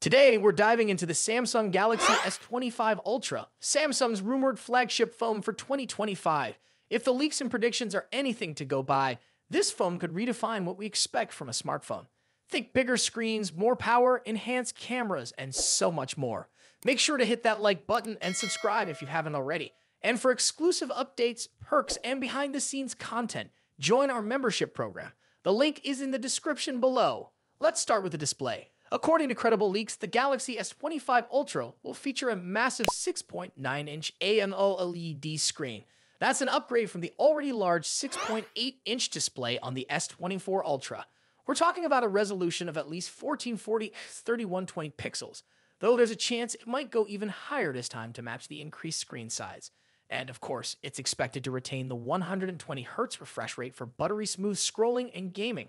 Today, we're diving into the Samsung Galaxy S25 Ultra, Samsung's rumored flagship phone for 2025. If the leaks and predictions are anything to go by, this phone could redefine what we expect from a smartphone. Think bigger screens, more power, enhanced cameras, and so much more. Make sure to hit that like button and subscribe if you haven't already. And for exclusive updates, perks, and behind-the-scenes content, join our membership program. The link is in the description below. Let's start with the display. According to credible leaks, the Galaxy S25 Ultra will feature a massive 6.9-inch AMOLED screen. That's an upgrade from the already large 6.8-inch display on the S24 Ultra. We're talking about a resolution of at least 1440x3120 pixels, though there's a chance it might go even higher this time to match the increased screen size. And of course, it's expected to retain the 120Hz refresh rate for buttery smooth scrolling and gaming.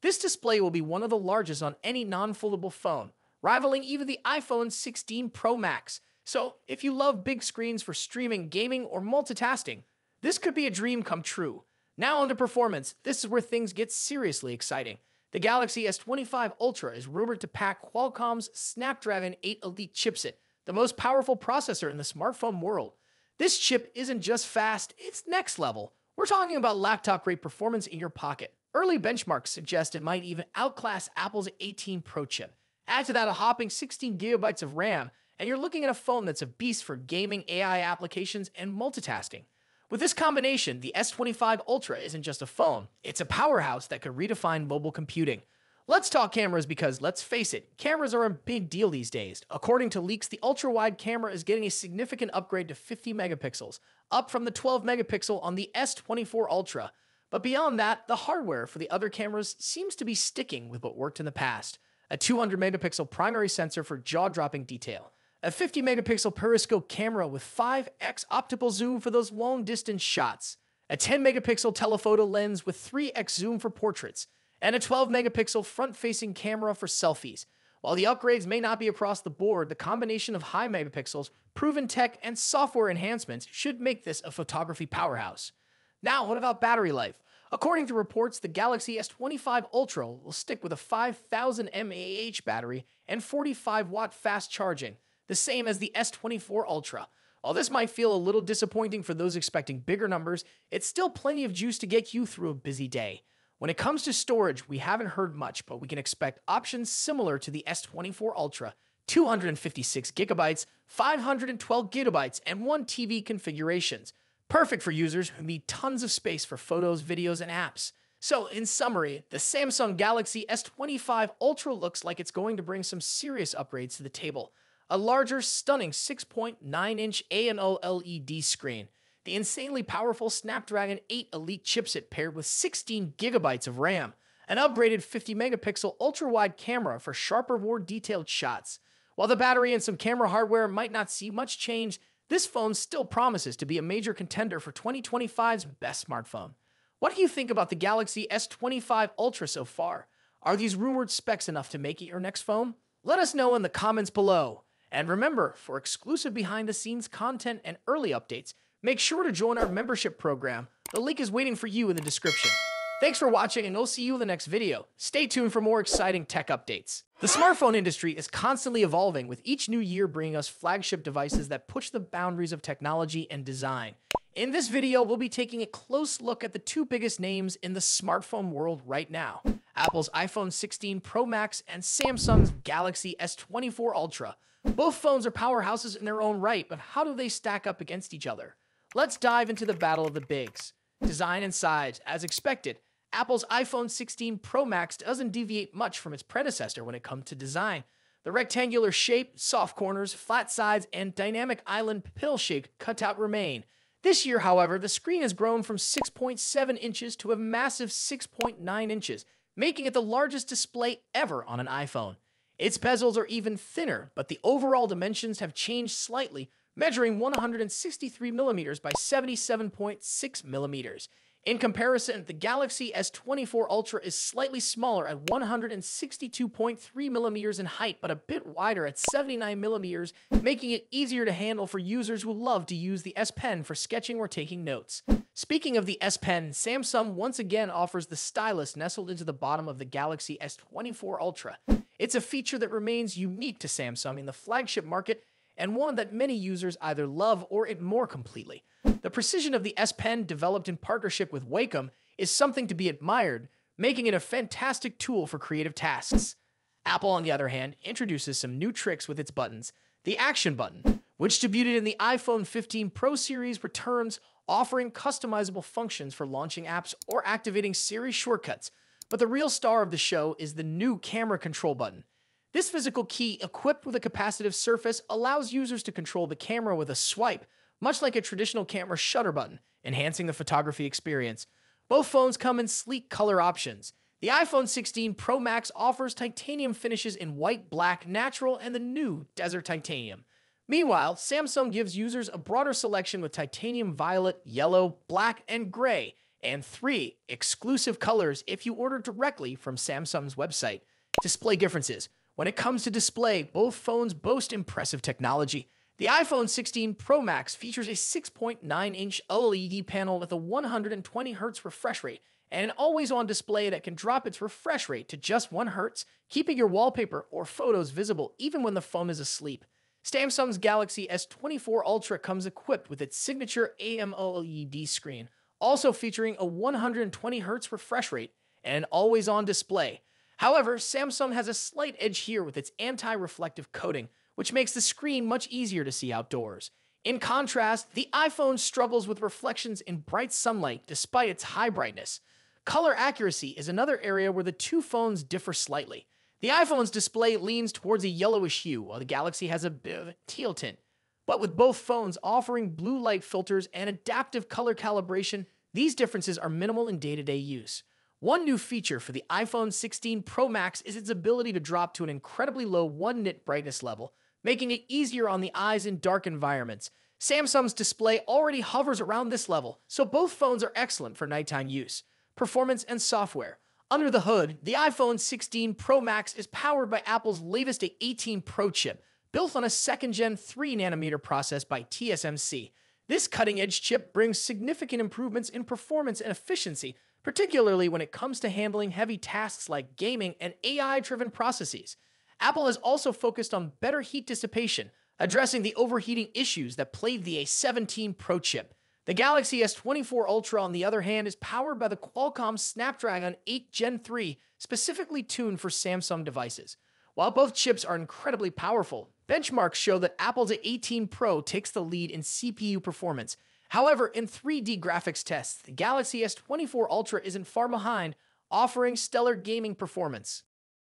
This display will be one of the largest on any non-foldable phone, rivaling even the iPhone 16 Pro Max. So if you love big screens for streaming, gaming, or multitasking, this could be a dream come true. Now onto performance, this is where things get seriously exciting. The Galaxy S25 Ultra is rumored to pack Qualcomm's Snapdragon 8 Elite chipset, the most powerful processor in the smartphone world. This chip isn't just fast, it's next level. We're talking about laptop-grade performance in your pocket. Early benchmarks suggest it might even outclass Apple's A18 Pro chip. Add to that a hopping 16GB of RAM, and you're looking at a phone that's a beast for gaming, AI applications, and multitasking. With this combination, the S25 Ultra isn't just a phone, it's a powerhouse that could redefine mobile computing. Let's talk cameras because, let's face it, cameras are a big deal these days. According to leaks, the ultra-wide camera is getting a significant upgrade to 50 megapixels, up from the 12 megapixel on the S24 Ultra. But beyond that, the hardware for the other cameras seems to be sticking with what worked in the past. A 200 megapixel primary sensor for jaw-dropping detail. A 50 megapixel periscope camera with 5x optical zoom for those long-distance shots. A 10 megapixel telephoto lens with 3x zoom for portraits. And a 12-megapixel front-facing camera for selfies. While the upgrades may not be across the board, the combination of high megapixels, proven tech, and software enhancements should make this a photography powerhouse. Now, what about battery life? According to reports, the Galaxy S25 Ultra will stick with a 5,000 mAh battery and 45-watt fast charging, the same as the S24 Ultra. While this might feel a little disappointing for those expecting bigger numbers, it's still plenty of juice to get you through a busy day. When it comes to storage, we haven't heard much, but we can expect options similar to the S24 Ultra, 256GB, 512GB, and 1TB configurations, perfect for users who need tons of space for photos, videos, and apps. So, in summary, the Samsung Galaxy S25 Ultra looks like it's going to bring some serious upgrades to the table. A larger, stunning 6.9-inch AMOLED screen, the insanely powerful Snapdragon 8 Elite chipset paired with 16GB of RAM, an upgraded 50-megapixel ultra-wide camera for sharper, more detailed shots. While the battery and some camera hardware might not see much change, this phone still promises to be a major contender for 2025's best smartphone. What do you think about the Galaxy S25 Ultra so far? Are these rumored specs enough to make it your next phone? Let us know in the comments below. And remember, for exclusive behind-the-scenes content and early updates, make sure to join our membership program. The link is waiting for you in the description. Thanks for watching, and I'll see you in the next video. Stay tuned for more exciting tech updates. The smartphone industry is constantly evolving, with each new year bringing us flagship devices that push the boundaries of technology and design. In this video, we'll be taking a close look at the two biggest names in the smartphone world right now: Apple's iPhone 16 Pro Max and Samsung's Galaxy S24 Ultra. Both phones are powerhouses in their own right, but how do they stack up against each other? Let's dive into the battle of the bigs. Design and size. As expected, Apple's iPhone 16 Pro Max doesn't deviate much from its predecessor when it comes to design. The rectangular shape, soft corners, flat sides, and dynamic island pill-shaped cutout remain. This year, however, the screen has grown from 6.7 inches to a massive 6.9 inches, making it the largest display ever on an iPhone. Its bezels are even thinner, but the overall dimensions have changed slightly, measuring 163mm by 77.6mm. In comparison, the Galaxy S24 Ultra is slightly smaller at 162.3mm in height, but a bit wider at 79mm, making it easier to handle for users who love to use the S Pen for sketching or taking notes. Speaking of the S Pen, Samsung once again offers the stylus nestled into the bottom of the Galaxy S24 Ultra. It's a feature that remains unique to Samsung in the flagship market and one that many users either love or ignore completely. The precision of the S Pen, developed in partnership with Wacom, is something to be admired, making it a fantastic tool for creative tasks. Apple, on the other hand, introduces some new tricks with its buttons. The Action button, which debuted in the iPhone 15 Pro series, returns, offering customizable functions for launching apps or activating Siri shortcuts. But the real star of the show is the new Camera Control button. This physical key, equipped with a capacitive surface, allows users to control the camera with a swipe, much like a traditional camera shutter button, enhancing the photography experience. Both phones come in sleek color options. The iPhone 16 Pro Max offers titanium finishes in white, black, natural, and the new desert titanium. Meanwhile, Samsung gives users a broader selection with titanium violet, yellow, black, and gray, and 3 exclusive colors if you order directly from Samsung's website. Display differences. When it comes to display, both phones boast impressive technology. The iPhone 16 Pro Max features a 6.9-inch OLED panel with a 120Hz refresh rate and an always-on display that can drop its refresh rate to just 1Hz, keeping your wallpaper or photos visible even when the phone is asleep. Samsung's Galaxy S24 Ultra comes equipped with its signature AMOLED screen, also featuring a 120Hz refresh rate and an always-on display. However, Samsung has a slight edge here with its anti-reflective coating, which makes the screen much easier to see outdoors. In contrast, the iPhone struggles with reflections in bright sunlight despite its high brightness. Color accuracy is another area where the two phones differ slightly. The iPhone's display leans towards a yellowish hue, while the Galaxy has a bit of a teal tint. But with both phones offering blue light filters and adaptive color calibration, these differences are minimal in day-to-day use. One new feature for the iPhone 16 Pro Max is its ability to drop to an incredibly low 1-nit brightness level, making it easier on the eyes in dark environments. Samsung's display already hovers around this level, so both phones are excellent for nighttime use. Performance and software. Under the hood, the iPhone 16 Pro Max is powered by Apple's latest A18 Pro chip, built on a 2nd Gen 3nm process by TSMC. This cutting-edge chip brings significant improvements in performance and efficiency, particularly when it comes to handling heavy tasks like gaming and AI-driven processes. Apple has also focused on better heat dissipation, addressing the overheating issues that plagued the A17 Pro chip. The Galaxy S24 Ultra, on the other hand, is powered by the Qualcomm Snapdragon 8 Gen 3, specifically tuned for Samsung devices. While both chips are incredibly powerful, benchmarks show that Apple's A18 Pro takes the lead in CPU performance. However, in 3D graphics tests, the Galaxy S24 Ultra isn't far behind, offering stellar gaming performance.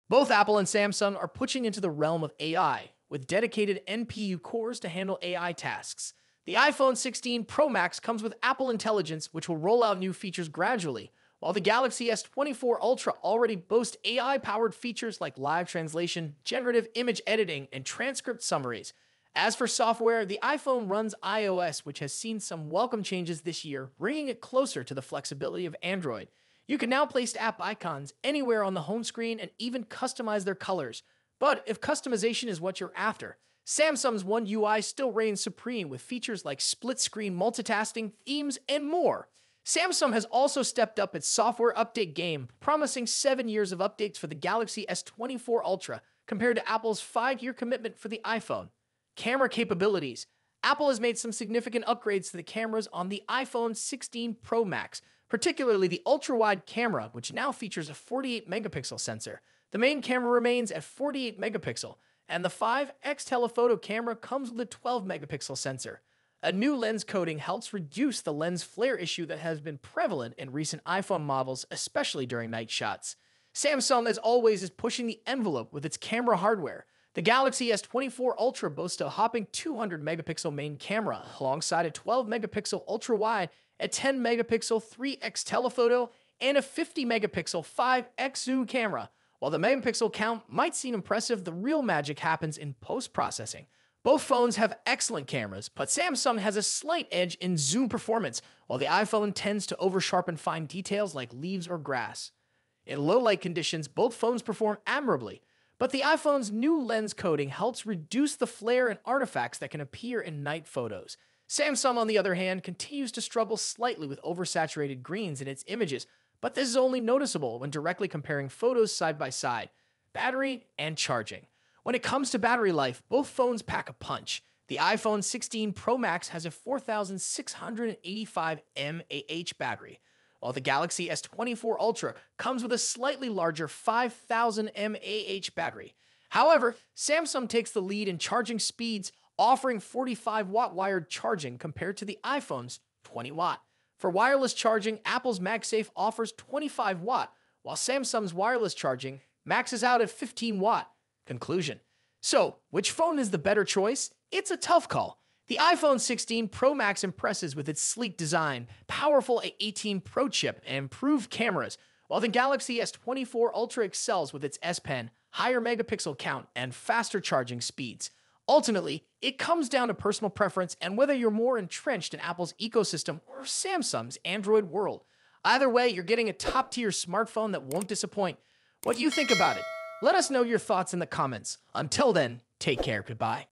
Both Apple and Samsung are pushing into the realm of AI, with dedicated NPU cores to handle AI tasks. The iPhone 16 Pro Max comes with Apple Intelligence, which will roll out new features gradually, while the Galaxy S24 Ultra already boasts AI-powered features like live translation, generative image editing, and transcript summaries. As for software, the iPhone runs iOS, which has seen some welcome changes this year, bringing it closer to the flexibility of Android. You can now place app icons anywhere on the home screen and even customize their colors. But if customization is what you're after, Samsung's One UI still reigns supreme with features like split-screen multitasking, themes, and more. Samsung has also stepped up its software update game, promising 7 years of updates for the Galaxy S24 Ultra compared to Apple's 5-year commitment for the iPhone. Camera capabilities. Apple has made some significant upgrades to the cameras on the iPhone 16 Pro Max, particularly the ultra-wide camera, which now features a 48-megapixel sensor. The main camera remains at 48 megapixel, and the 5x telephoto camera comes with a 12-megapixel sensor. A new lens coating helps reduce the lens flare issue that has been prevalent in recent iPhone models, especially during night shots. Samsung, as always, is pushing the envelope with its camera hardware. The Galaxy S24 Ultra boasts a hopping 200-megapixel main camera, alongside a 12-megapixel ultra-wide, a 10-megapixel 3x telephoto, and a 50-megapixel 5x zoom camera. While the megapixel count might seem impressive, the real magic happens in post-processing. Both phones have excellent cameras, but Samsung has a slight edge in zoom performance, while the iPhone tends to over-sharpen fine details like leaves or grass. In low-light conditions, both phones perform admirably, but the iPhone's new lens coating helps reduce the flare and artifacts that can appear in night photos. Samsung, on the other hand, continues to struggle slightly with oversaturated greens in its images, but this is only noticeable when directly comparing photos side by side. battery, and charging. When it comes to battery life, both phones pack a punch. The iPhone 16 Pro Max has a 4,685 mAh battery, while the Galaxy S24 Ultra comes with a slightly larger 5,000 mAh battery. However, Samsung takes the lead in charging speeds, offering 45-watt wired charging compared to the iPhone's 20-watt. For wireless charging, Apple's MagSafe offers 25-watt, while Samsung's wireless charging maxes out at 15-watt. Conclusion. So, which phone is the better choice? It's a tough call. The iPhone 16 Pro Max impresses with its sleek design, powerful A18 Pro chip, and improved cameras, while the Galaxy S24 Ultra excels with its S Pen, higher megapixel count, and faster charging speeds. Ultimately, it comes down to personal preference and whether you're more entrenched in Apple's ecosystem or Samsung's Android world. Either way, you're getting a top-tier smartphone that won't disappoint. What do you think about it? Let us know your thoughts in the comments. Until then, take care. Goodbye.